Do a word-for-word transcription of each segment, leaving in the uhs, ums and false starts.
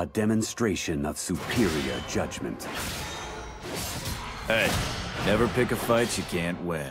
A demonstration of superior judgment. Hey, never pick a fight you can't win.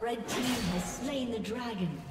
Red team has slain the dragon.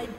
Red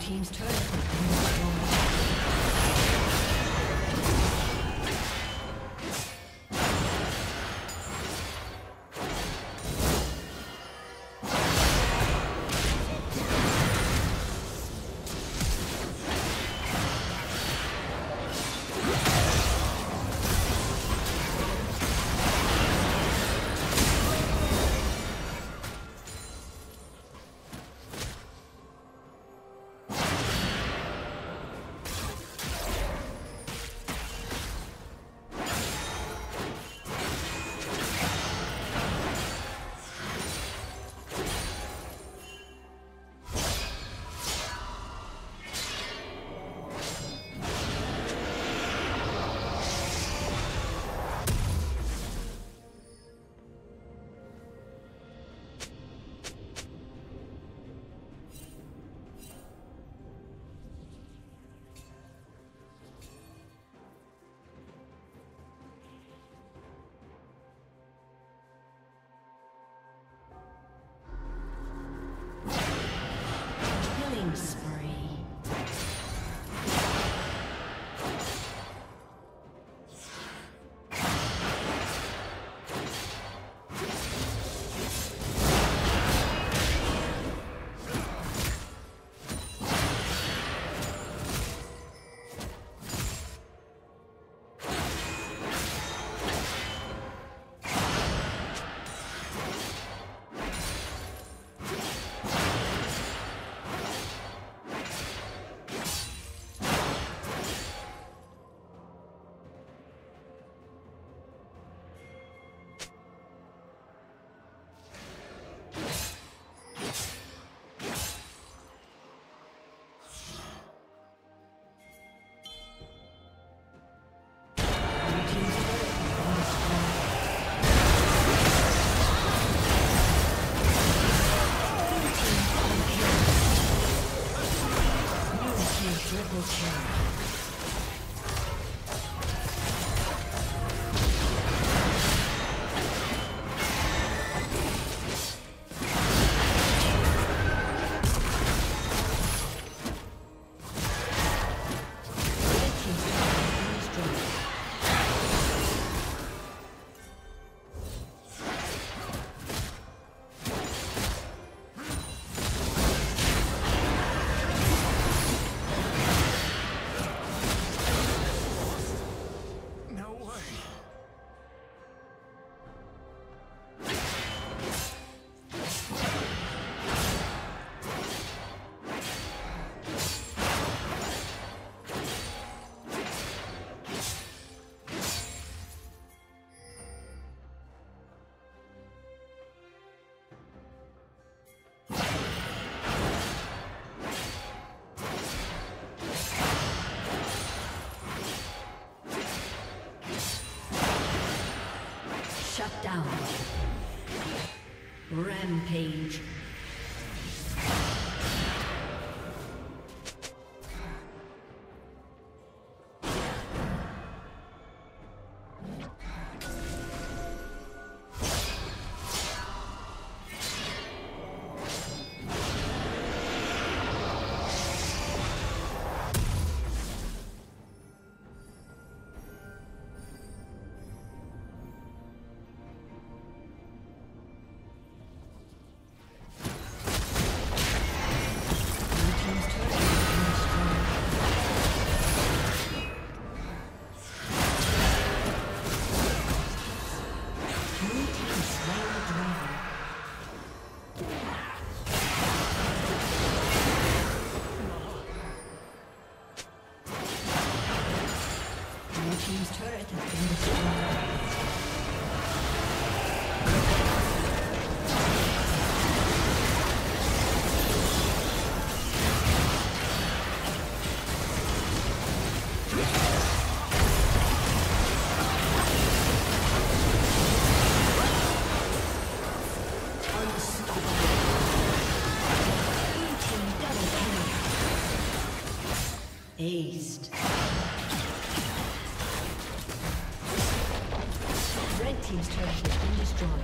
Team's turret has been destroyed. down. Rampage. Aced. Red team's turret has been destroyed.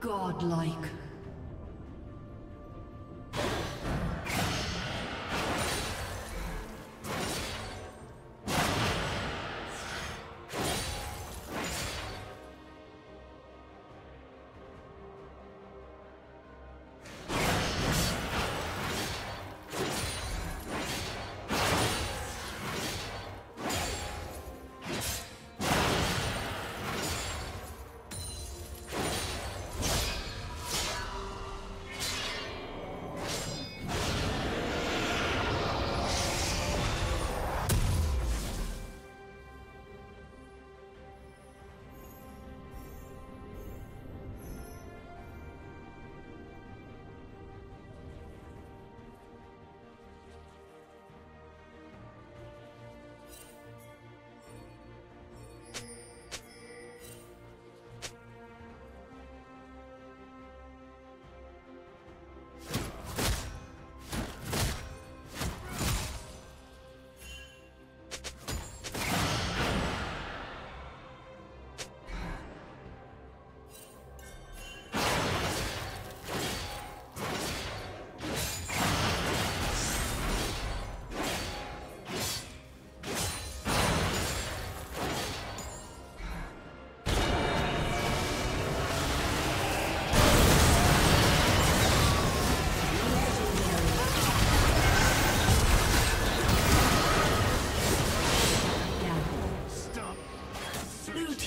Godlike.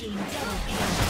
team double kill.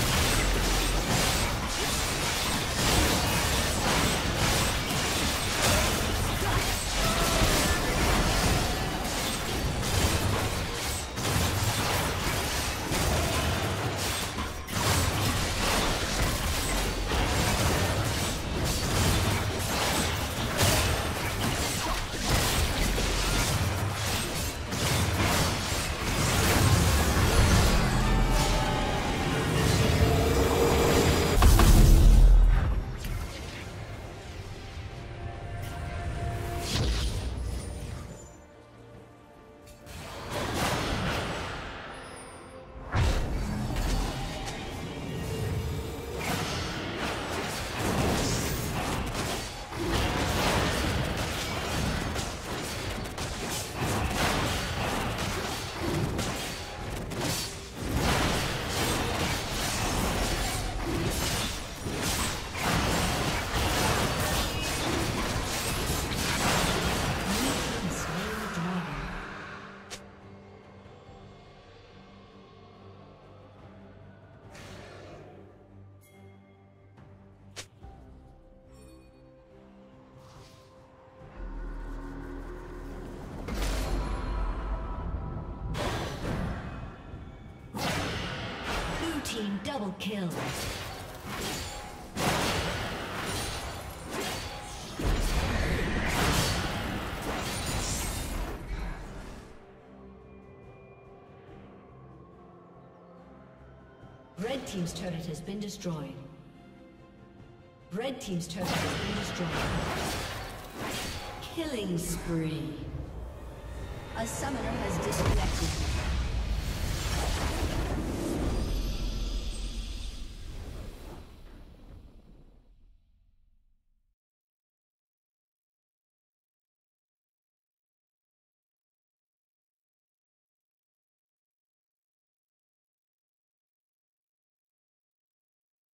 Double kill. Red team's turret has been destroyed. Red team's turret has been destroyed. Killing spree. A summoner has disconnected.